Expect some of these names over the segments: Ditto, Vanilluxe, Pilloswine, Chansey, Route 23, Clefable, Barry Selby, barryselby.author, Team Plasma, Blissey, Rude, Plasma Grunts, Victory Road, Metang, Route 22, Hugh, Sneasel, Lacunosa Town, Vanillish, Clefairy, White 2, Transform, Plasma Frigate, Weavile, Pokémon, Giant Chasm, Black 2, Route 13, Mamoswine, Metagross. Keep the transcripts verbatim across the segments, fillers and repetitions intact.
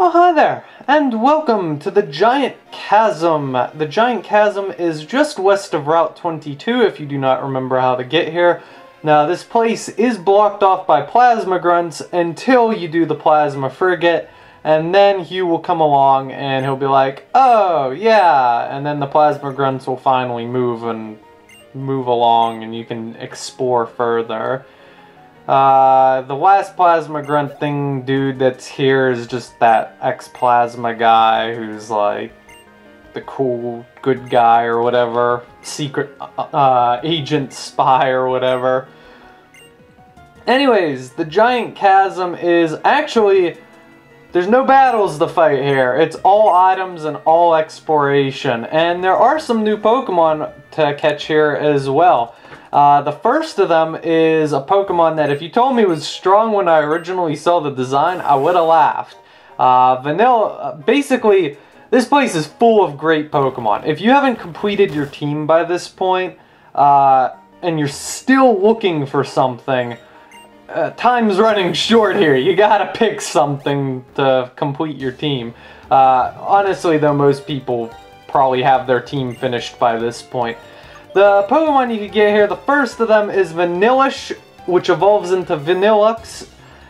Oh, hi there, and welcome to the Giant Chasm. The Giant Chasm is just west of Route twenty-two, if you do not remember how to get here. Now, this place is blocked off by Plasma Grunts until you do the Plasma Frigate, and then Hugh will come along and he'll be like, oh, yeah, and then the Plasma Grunts will finally move and move along and you can explore further. Uh, the last Plasma Grunt thing dude that's here is just that ex-Plasma guy who's like the cool good guy or whatever, secret uh, agent spy or whatever. Anyways, the Giant Chasm is actually, there's no battles to fight here. It's all items and all exploration. And there are some new Pokemon to catch here as well. Uh, the first of them is a Pokemon that if you told me was strong when I originally saw the design, I would have laughed. Uh, Vanilla, basically, this place is full of great Pokemon. If you haven't completed your team by this point, uh, and you're still looking for something, uh, time's running short here. You gotta pick something to complete your team. Uh, honestly, though, most people probably have their team finished by this point. The Pokemon you can get here, the first of them is Vanillish, which evolves into Vanilluxe,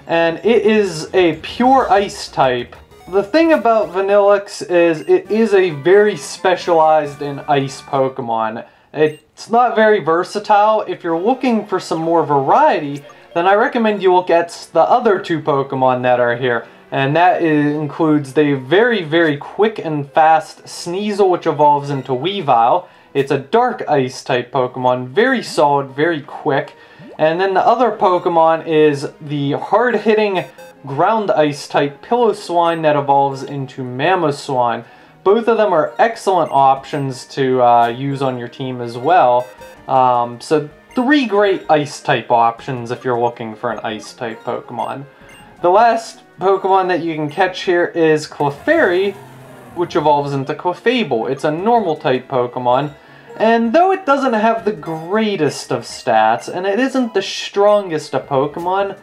and it is a pure ice type. The thing about Vanilluxe is it is a very specialized in ice Pokemon. It's not very versatile. If you're looking for some more variety, then I recommend you look at the other two Pokemon that are here. And that is, includes the very, very quick and fast Sneasel, which evolves into Weavile. It's a dark ice type Pokemon, very solid, very quick. And then the other Pokemon is the hard-hitting ground ice type Pilloswine that evolves into Mamoswine. Both of them are excellent options to uh, use on your team as well. Um, so three great ice type options if you're looking for an ice type Pokemon. The last Pokemon that you can catch here is Clefairy, which evolves into Clefable. It's a normal type Pokemon, and though it doesn't have the greatest of stats, and it isn't the strongest of Pokemon,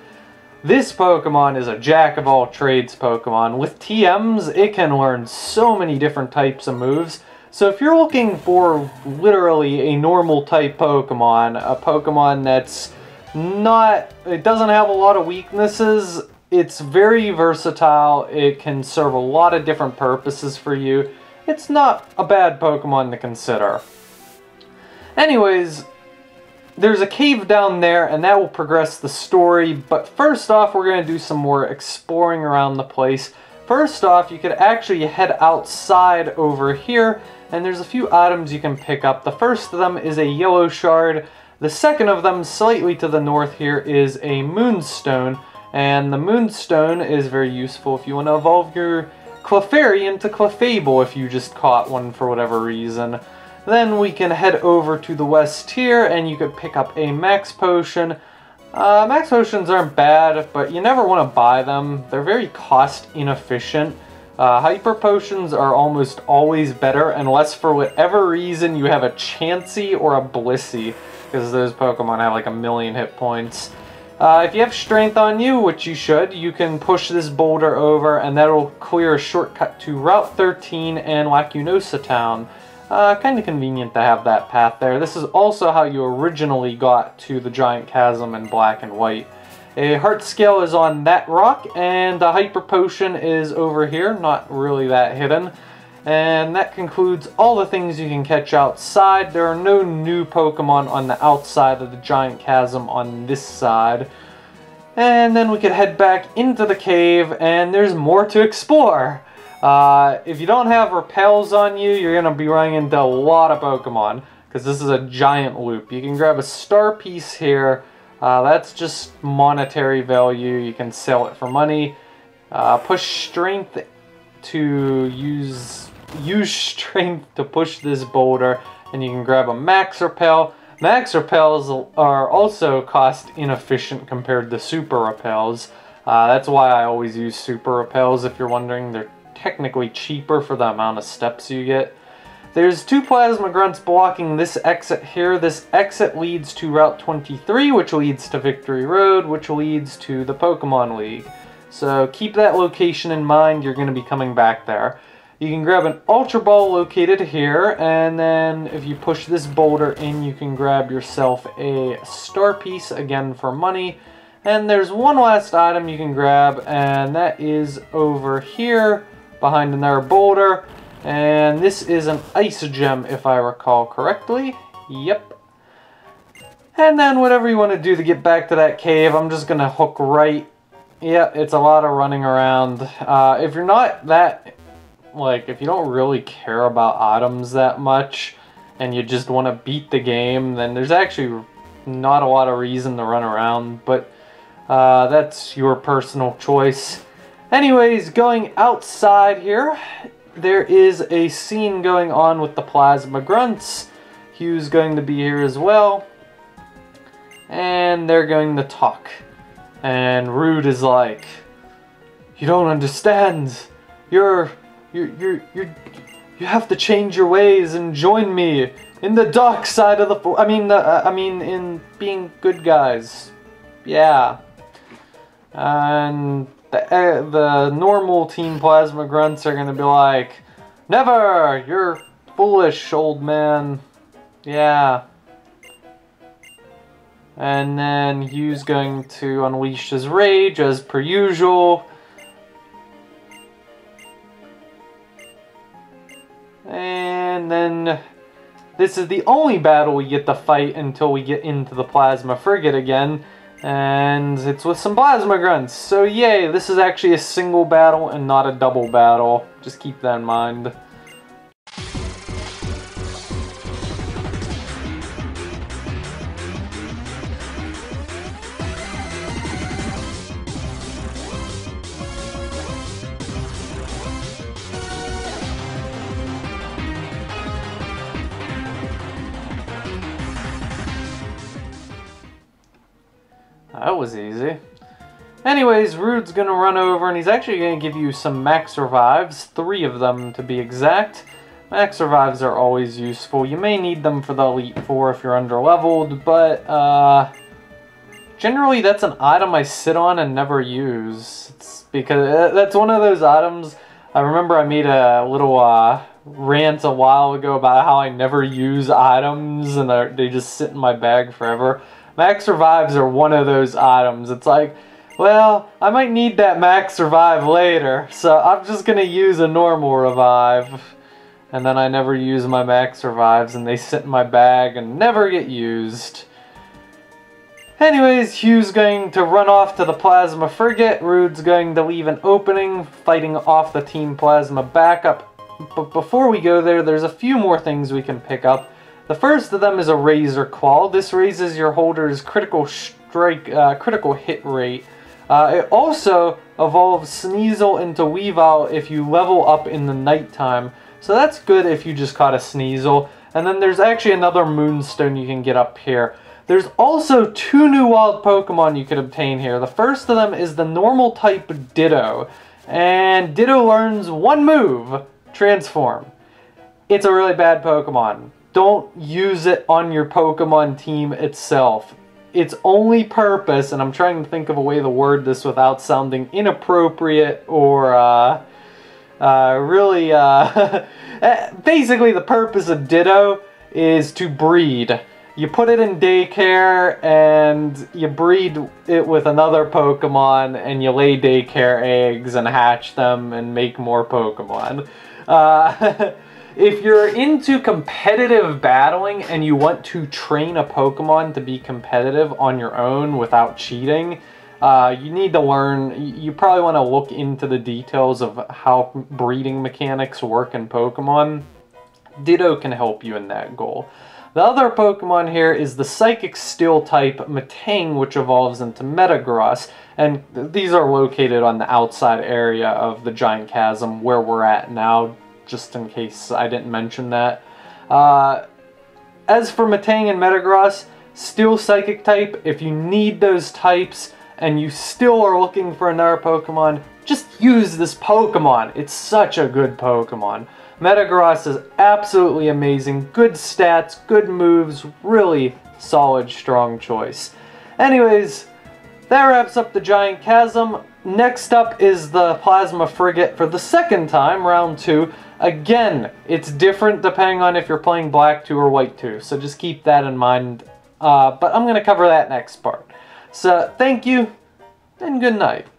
this Pokemon is a jack-of-all-trades Pokemon. With T Ms, it can learn so many different types of moves, so if you're looking for literally a normal type Pokemon, a Pokemon that's not, it doesn't have a lot of weaknesses, it's very versatile, it can serve a lot of different purposes for you. It's not a bad Pokemon to consider. Anyways, there's a cave down there and that will progress the story, but first off we're going to do some more exploring around the place. First off, you could actually head outside over here and there's a few items you can pick up. The first of them is a yellow shard, the second of them slightly to the north here is a moonstone. And the Moonstone is very useful if you want to evolve your Clefairy into Clefable if you just caught one for whatever reason. Then we can head over to the west here and you could pick up a Max Potion. Uh, Max Potions aren't bad, but you never want to buy them. They're very cost inefficient. Uh, Hyper Potions are almost always better unless for whatever reason you have a Chansey or a Blissey, because those Pokemon have like a million hit points. Uh, if you have strength on you, which you should, you can push this boulder over and that'll clear a shortcut to Route thirteen and Lacunosa Town. Uh, kind of convenient to have that path there. This is also how you originally got to the Giant Chasm in Black and White. A Heart Scale is on that rock and a Hyper Potion is over here, not really that hidden. And that concludes all the things you can catch outside. There are no new Pokemon on the outside of the Giant Chasm on this side. And then we could head back into the cave and there's more to explore. Uh, if you don't have repels on you, you're going to be running into a lot of Pokemon, because this is a giant loop. You can grab a star piece here. Uh, that's just monetary value. You can sell it for money. Uh, push strength to use... Use strength to push this boulder, and you can grab a Max Repel. Max Repels are also cost inefficient compared to Super Repels. Uh, that's why I always use Super Repels, if you're wondering. They're technically cheaper for the amount of steps you get. There's two Plasma Grunts blocking this exit here. This exit leads to Route twenty-three, which leads to Victory Road, which leads to the Pokemon League. So keep that location in mind, you're going to be coming back there. You can grab an Ultra Ball located here, and then if you push this boulder in, you can grab yourself a Star Piece, again for money. And there's one last item you can grab, and that is over here, behind another boulder. And this is an Ice Gem, if I recall correctly. Yep. And then whatever you want to do to get back to that cave, I'm just going to hook right. Yeah, it's a lot of running around. Uh, if you're not that... Like, if you don't really care about items that much and you just want to beat the game, then there's actually not a lot of reason to run around, but uh, that's your personal choice. Anyways, going outside here, there is a scene going on with the Plasma Grunts. Hugh's going to be here as well. And they're going to talk. And Rude is like, "You don't understand. You're... You you you you have to change your ways and join me in the dark side of the. I mean the uh, I mean in being good guys, yeah." And the uh, the normal Team Plasma Grunts are gonna be like, "Never! You're foolish, old man." Yeah. And then Hugh's going to unleash his rage as per usual. And then this is the only battle we get to fight until we get into the Plasma Frigate again. And it's with some Plasma Grunts. So yay, this is actually a single battle and not a double battle. Just keep that in mind. That was easy. Anyways, Rude's gonna run over and he's actually gonna give you some max revives, three of them to be exact. Max revives are always useful. You may need them for the Elite Four if you're underleveled, but uh, generally that's an item I sit on and never use. It's because that's one of those items. I remember I made a little uh, rant a while ago about how I never use items and they just sit in my bag forever. Max Revives are one of those items. It's like, well, I might need that Max Revive later, so I'm just going to use a normal Revive. And then I never use my Max Revives, and they sit in my bag and never get used. Anyways, Hugh's going to run off to the Plasma Frigate. Rude's going to leave an opening, fighting off the Team Plasma backup. But before we go there, there's a few more things we can pick up. The first of them is a Razor Claw. This raises your holder's critical strike, uh, critical hit rate. Uh, it also evolves Sneasel into Weavile if you level up in the nighttime. So that's good if you just caught a Sneasel. And then there's actually another Moonstone you can get up here. There's also two new wild Pokemon you can obtain here. The first of them is the normal type Ditto. And Ditto learns one move, Transform. It's a really bad Pokemon. Don't use it on your Pokemon team itself. Its only purpose, and I'm trying to think of a way to word this without sounding inappropriate or uh, uh, really... Uh, basically, the purpose of Ditto is to breed. You put it in daycare, and you breed it with another Pokemon, and you lay daycare eggs and hatch them and make more Pokemon. Uh... If you're into competitive battling and you want to train a Pokemon to be competitive on your own without cheating, uh, you need to learn, you probably want to look into the details of how breeding mechanics work in Pokemon. Ditto can help you in that goal. The other Pokemon here is the Psychic Steel type Metang, which evolves into Metagross, and these are located on the outside area of the Giant Chasm where we're at now. Just in case I didn't mention that. Uh, as for Metang and Metagross, still Psychic type. If you need those types and you still are looking for another Pokemon, just use this Pokemon. It's such a good Pokemon. Metagross is absolutely amazing. Good stats, good moves, really solid, strong choice. Anyways, that wraps up the Giant Chasm. Next up is the Plasma Frigate for the second time, round two. Again, it's different depending on if you're playing black two or white two, so just keep that in mind. Uh, but I'm going to cover that next part. So thank you, and good night.